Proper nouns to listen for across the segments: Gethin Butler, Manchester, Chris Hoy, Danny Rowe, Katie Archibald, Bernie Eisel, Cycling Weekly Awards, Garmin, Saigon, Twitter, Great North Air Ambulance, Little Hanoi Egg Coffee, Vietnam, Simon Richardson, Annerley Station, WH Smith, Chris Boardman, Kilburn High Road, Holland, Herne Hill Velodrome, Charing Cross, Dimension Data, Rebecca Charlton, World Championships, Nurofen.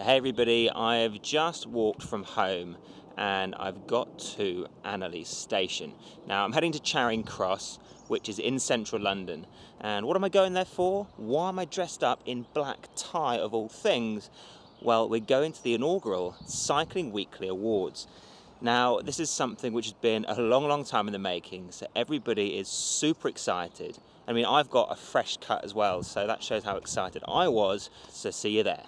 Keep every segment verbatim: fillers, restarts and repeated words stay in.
So hey everybody, I've just walked from home and I've got to Annerley Station. Now I'm heading to Charing Cross, which is in central London. And what am I going there for? Why am I dressed up in black tie of all things? Well, we're going to the inaugural Cycling Weekly Awards. Now, this is something which has been a long, long time in the making, so everybody is super excited. I mean, I've got a fresh cut as well, so that shows how excited I was, so see you there.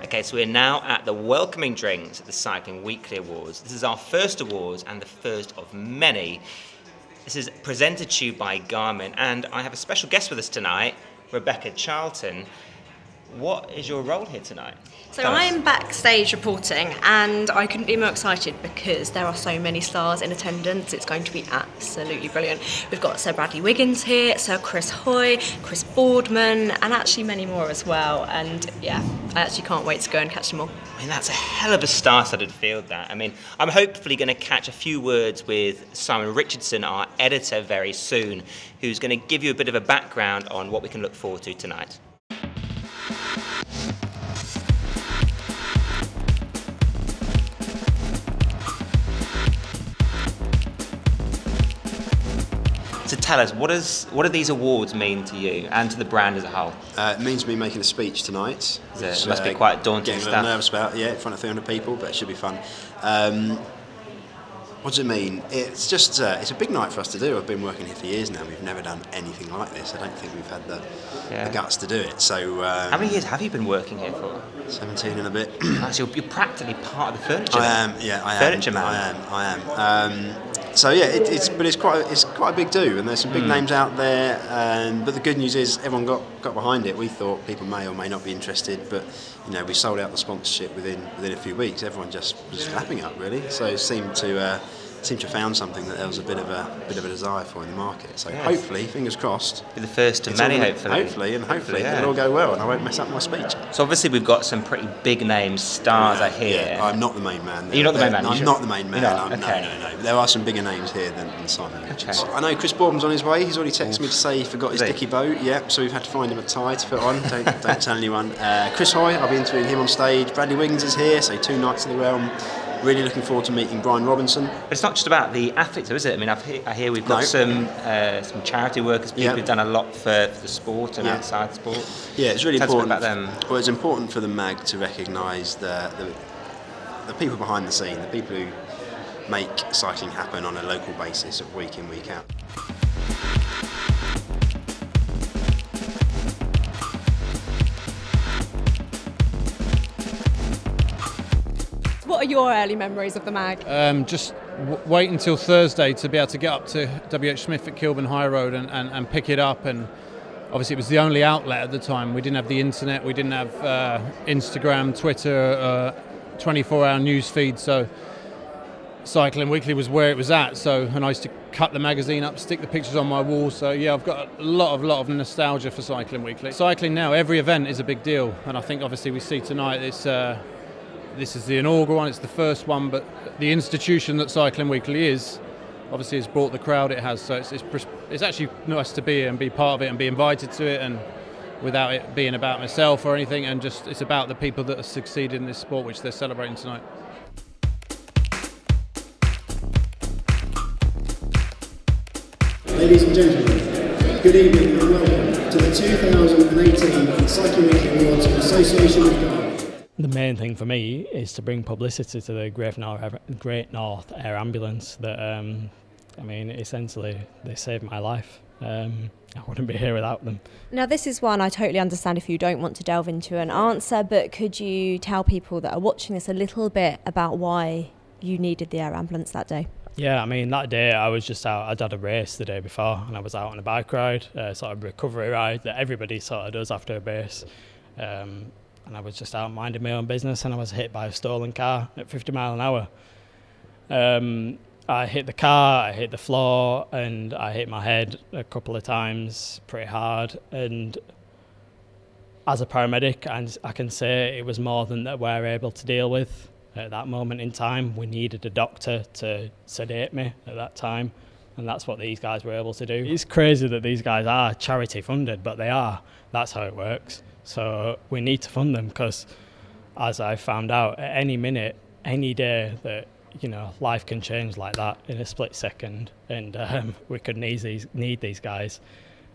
Okay, so we're now at the welcoming drinks at the Cycling Weekly Awards. This is our first awards and the first of many. This is presented to you by Garmin, and I have a special guest with us tonight, Rebecca Charlton. What is your role here tonight? So I am backstage reporting, and I couldn't be more excited because there are so many stars in attendance. It's going to be absolutely brilliant. We've got Sir Bradley Wiggins here, Sir Chris Hoy, Chris Boardman, and actually many more as well. And yeah, I actually can't wait to go and catch them all. I mean, that's a hell of a star-studded field, that. I mean, I'm hopefully going to catch a few words with Simon Richardson, our editor, very soon, who's going to give you a bit of a background on what we can look forward to tonight. So tell us, what, is, what do these awards mean to you and to the brand as a whole? Uh, it means me making a speech tonight. Which, it must uh, be quite daunting getting stuff. Getting a little nervous about it, yeah, in front of three hundred people, but it should be fun. Um, what does it mean? It's just, uh, it's a big night for us to do. I've been working here for years now. We've never done anything like this. I don't think we've had the, yeah. the guts to do it. So, um, how many years have you been working here for? seventeen and a bit. Oh, so you're practically part of the furniture. I am, yeah, I am. Furniture man. I am, I am. Um, So yeah, it, it's but it's quite it's quite a big do, and there's some big mm. names out there. Um, but the good news is everyone got, got behind it. We thought people may or may not be interested, but you know we sold out the sponsorship within within a few weeks. Everyone just was lapping up really. So it seemed to uh, seemed to have found something that there was a bit of a bit of a desire for in the market. So yes. Hopefully, fingers crossed, be the first of many. All, hopefully, hopefully, and hopefully, hopefully yeah. it'll all go well, and I won't mess up my speech. So obviously we've got some pretty big name stars out yeah, here. Yeah, I'm not the main man. There. You're not the main man. I'm sure? not the main man. I'm, okay. No, no, no. There are some bigger names here than, than Simon Richards. Okay. I know Chris Boardman's on his way. He's already texted me to say he forgot his dicky boat. Yep, so we've had to find him a tie to put on. Don't, don't tell anyone. Uh, Chris Hoy, I'll be interviewing him on stage. Bradley Wiggins is here, so two nights in the realm. Really looking forward to meeting Brian Robinson. But it's not just about the athletes, though, is it? I mean, I've he I hear we've got no. some uh, some charity workers, people yep. who've done a lot for, for the sport and yeah. outside sport. Yeah, it's really Tell important. About them. Well, it's important for the MAG to recognise the, the the people behind the scene, the people who make cycling happen on a local basis, of week in, week out. What are your early memories of the MAG? Um, just w wait until Thursday to be able to get up to W H Smith at Kilburn High Road and, and, and pick it up. And obviously it was the only outlet at the time. We didn't have the internet, we didn't have uh, Instagram, Twitter, uh, twenty-four hour news feed. So Cycling Weekly was where it was at. So and I used to cut the magazine up, stick the pictures on my wall. So yeah, I've got a lot of lot of nostalgia for Cycling Weekly. Cycling now, every event is a big deal. And I think obviously we see tonight it's. Uh, This is the inaugural one, it's the first one, but the institution that Cycling Weekly is, obviously has brought the crowd it has, so it's, it's, it's actually nice to be here and be part of it and be invited to it, and without it being about myself or anything, and just it's about the people that have succeeded in this sport, which they're celebrating tonight. Ladies and gentlemen, good evening and welcome to the two thousand eighteen Cycling Weekly Awards in association with Garmin. The main thing for me is to bring publicity to the Great North, Great North Air Ambulance that, um, I mean, essentially they saved my life. Um, I wouldn't be here without them. Now this is one I totally understand if you don't want to delve into an answer, but could you tell people that are watching this a little bit about why you needed the air ambulance that day? Yeah, I mean, that day I was just out, I'd had a race the day before and I was out on a bike ride, uh, sort of recovery ride that everybody sort of does after a race. Um, And I was just out minding my own business, and I was hit by a stolen car at fifty mile an hour. Um, I hit the car, I hit the floor, and I hit my head a couple of times pretty hard. And as a paramedic, and I can say it was more than that we're able to deal with at that moment in time. We needed a doctor to sedate me at that time, and that's what these guys were able to do. It's crazy that these guys are charity funded, but they are. That's how it works. So we need to fund them, because as I found out, at any minute, any day, that, you know, life can change like that in a split second, and um, we could need these, need these guys.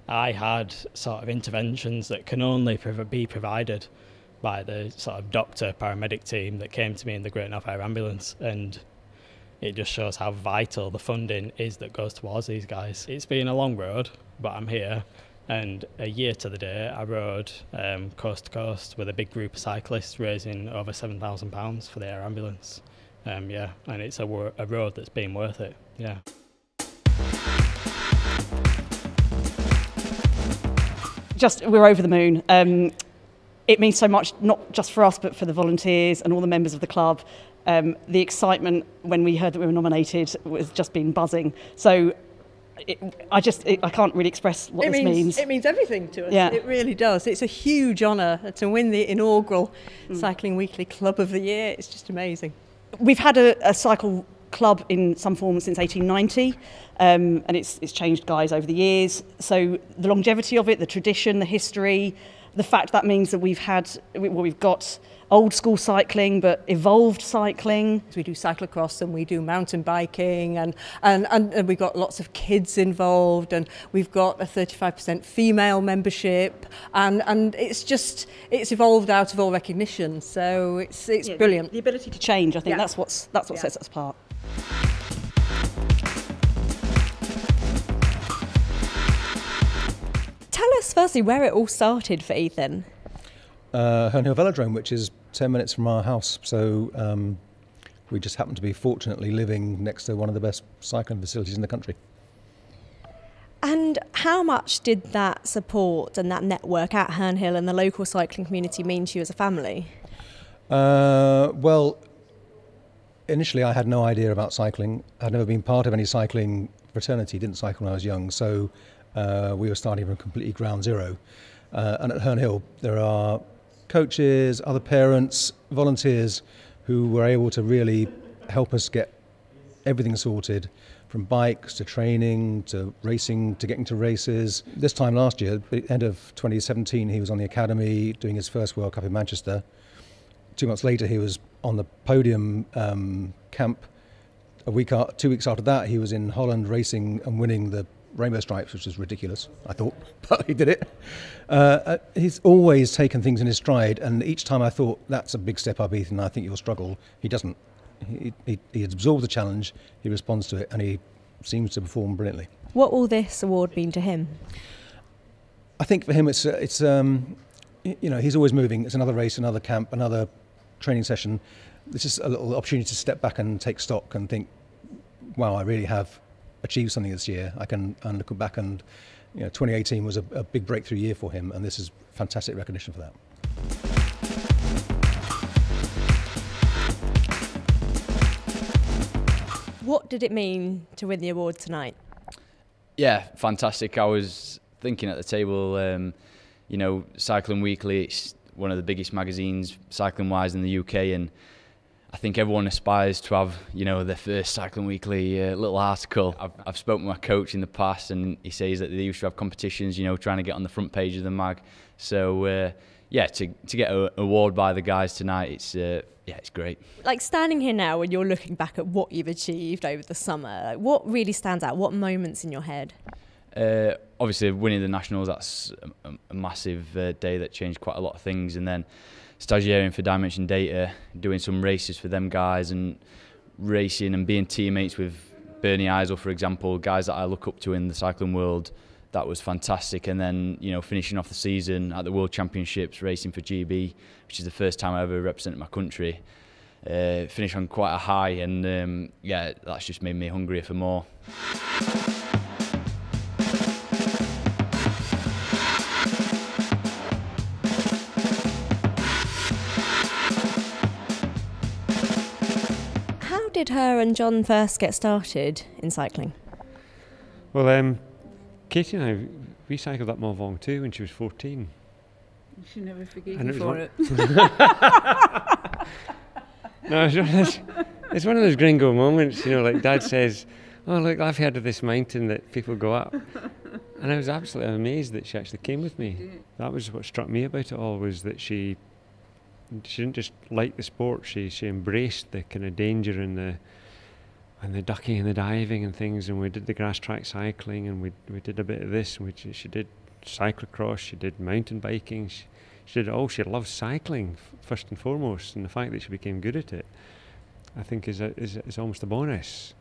I had sort of interventions that can only be provided by the sort of doctor paramedic team that came to me in the Great North Air Ambulance, and it just shows how vital the funding is that goes towards these guys. It's been a long road, but I'm here, and a year to the day I rode um, coast to coast with a big group of cyclists, raising over seven thousand pounds for the air ambulance. Um, yeah, and it's a, a road that's been worth it, yeah. Just, we're over the moon. Um, it means so much, not just for us, but for the volunteers and all the members of the club. Um, the excitement when we heard that we were nominated was just been buzzing. So it, I just, it, I can't really express what it this means, means. It means everything to us, yeah. It really does. It's a huge honour to win the inaugural mm. Cycling Weekly Club of the Year. It's just amazing. We've had a, a cycle club in some form since eighteen ninety, um, and it's, it's changed guys over the years. So the longevity of it, the tradition, the history, the fact that means that we've had, well, we've got old school cycling, but evolved cycling. We do cyclocross and we do mountain biking, and, and, and, and we've got lots of kids involved, and we've got a thirty-five percent female membership, and, and it's just, it's evolved out of all recognition. So it's, it's yeah, brilliant. The ability to change, I think yeah. that's, what's, that's what yeah. sets us apart. Tell us firstly where it all started for Ethan. Uh, Herne Hill Velodrome, which is ten minutes from our house, so um, we just happen to be fortunately living next to one of the best cycling facilities in the country. And how much did that support and that network at Herne Hill and the local cycling community mean to you as a family? Uh, well, initially I had no idea about cycling. I'd never been part of any cycling fraternity, didn't cycle when I was young, so uh, we were starting from completely ground zero. Uh, and at Herne Hill there are coaches, other parents, volunteers who were able to really help us get everything sorted, from bikes to training to racing to getting to races. This time last year, at the end of twenty seventeen, he was on the academy doing his first World Cup in Manchester. Two months later he was on the podium um, camp. A week, two weeks after that he was in Holland racing and winning the Rainbow Stripes, which is ridiculous, I thought, but he did it. Uh, he's always taken things in his stride, and each time I thought, that's a big step up, Ethan, I think you'll struggle. He doesn't. He, he, he absorbs the challenge, he responds to it, and he seems to perform brilliantly. What will this award mean to him? I think for him it's, it's um, you know, he's always moving. It's another race, another camp, another training session. This is a little opportunity to step back and take stock and think, wow, I really have achieved something this year. I can and look back, and you know, twenty eighteen was a, a big breakthrough year for him, and this is fantastic recognition for that. What did it mean to win the award tonight? Yeah, fantastic. I was thinking at the table, um, you know, Cycling Weekly, it's one of the biggest magazines cycling-wise in the U K, and I think everyone aspires to have, you know, their first Cycling Weekly uh, little article. I've, I've spoken to my coach in the past, and he says that they used to have competitions, you know, trying to get on the front page of the mag. So, uh, yeah, to, to get an award by the guys tonight, it's, uh, yeah, it's great. Like, standing here now when you're looking back at what you've achieved over the summer, like, what really stands out? What moments in your head? Uh, obviously, winning the Nationals, that's a, a massive uh, day that changed quite a lot of things. And then stagiairing for Dimension Data, doing some races for them guys, and racing and being teammates with Bernie Eisel, for example, guys that I look up to in the cycling world. That was fantastic. And then, you know, finishing off the season at the World Championships, racing for G B, which is the first time I ever represented my country. Uh, finished on quite a high, and um, yeah, that's just made me hungrier for more. Did her and John first get started in cycling? Well, um, Katie and I, we cycled at Mont Ventoux when she was fourteen, You should never forgive me for it. No, it's one, those, it's one of those gringo moments, you know, like Dad says, oh, look, I've heard of this mountain that people go up. And I was absolutely amazed that she actually came with me. That was what struck me about it all, was that she she didn't just like the sport, she she embraced the kind of danger and the and the ducking and the diving and things. And we did the grass track cycling, and we we did a bit of this, and we, she did cyclocross, she did mountain biking, she, she did it all. She loved cycling first and foremost, and the fact that she became good at it, I think, is a, is, is almost a bonus.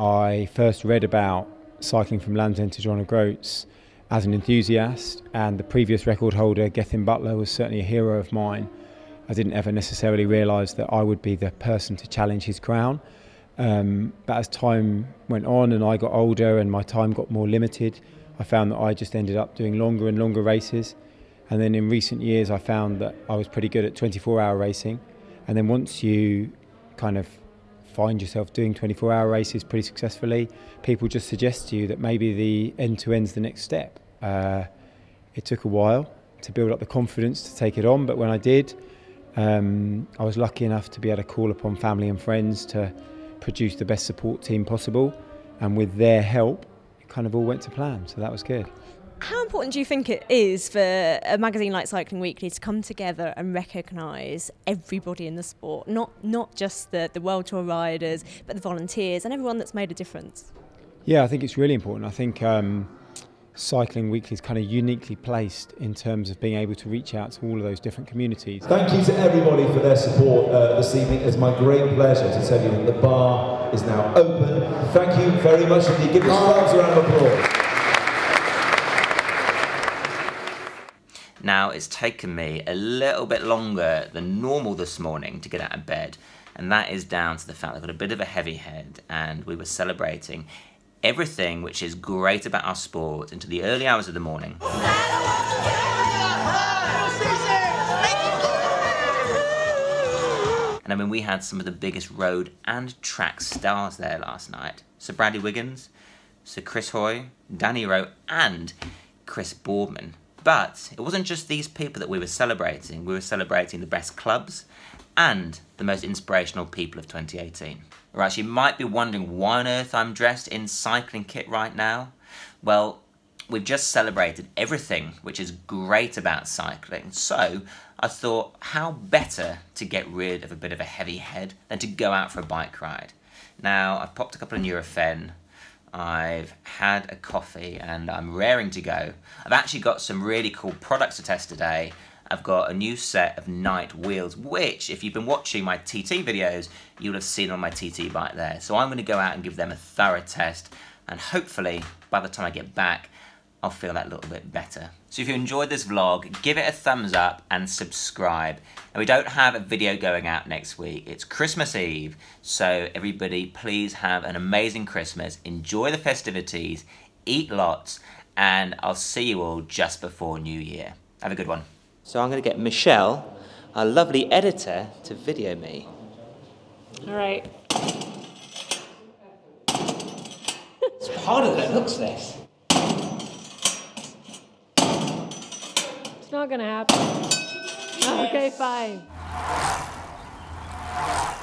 I first read about cycling from Land's End to John O'Groats as an enthusiast, and the previous record holder, Gethin Butler, was certainly a hero of mine. I didn't ever necessarily realise that I would be the person to challenge his crown, um, but as time went on and I got older and my time got more limited, I found that I just ended up doing longer and longer races. And then in recent years I found that I was pretty good at twenty-four hour racing, and then once you kind of find yourself doing twenty-four hour races pretty successfully, people just suggest to you that maybe the end-to-end's the next step. Uh, it took a while to build up the confidence to take it on, but when I did, um, I was lucky enough to be able to call upon family and friends to produce the best support team possible, and with their help, it kind of all went to plan, so that was good. How important do you think it is for a magazine like Cycling Weekly to come together and recognise everybody in the sport, not not just the, the World Tour riders, but the volunteers and everyone that's made a difference? Yeah, I think it's really important. I think um, Cycling Weekly is kind of uniquely placed in terms of being able to reach out to all of those different communities. Thank you to everybody for their support uh, this evening. It's my great pleasure to tell you that the bar is now open. Thank you very much indeed. Give yourselves a round of applause. Now, it's taken me a little bit longer than normal this morning to get out of bed, and that is down to the fact I've got a bit of a heavy head, and we were celebrating everything which is great about our sport into the early hours of the morning. And I mean, we had some of the biggest road and track stars there last night. Sir Bradley Wiggins, Sir Chris Hoy, Danny Rowe and Chris Boardman. But it wasn't just these people that we were celebrating. We were celebrating the best clubs and the most inspirational people of twenty eighteen. Right, so you might be wondering why on earth I'm dressed in cycling kit right now. Well, we've just celebrated everything which is great about cycling. So I thought, how better to get rid of a bit of a heavy head than to go out for a bike ride? Now, I've popped a couple of Nurofen. I've had a coffee and I'm raring to go. I've actually got some really cool products to test today. I've got a new set of Night wheels, which if you've been watching my T T videos, you'll have seen on my T T bike there. So I'm gonna go out and give them a thorough test, and hopefully by the time I get back, I'll feel that little bit better. So if you enjoyed this vlog, give it a thumbs up and subscribe. And we don't have a video going out next week. It's Christmas Eve. So everybody, please have an amazing Christmas. Enjoy the festivities, eat lots, and I'll see you all just before New Year. Have a good one. So I'm gonna get Michelle, our lovely editor, to video me. All right. It's harder than it looks, this. It's not gonna happen. Yes. Okay, fine.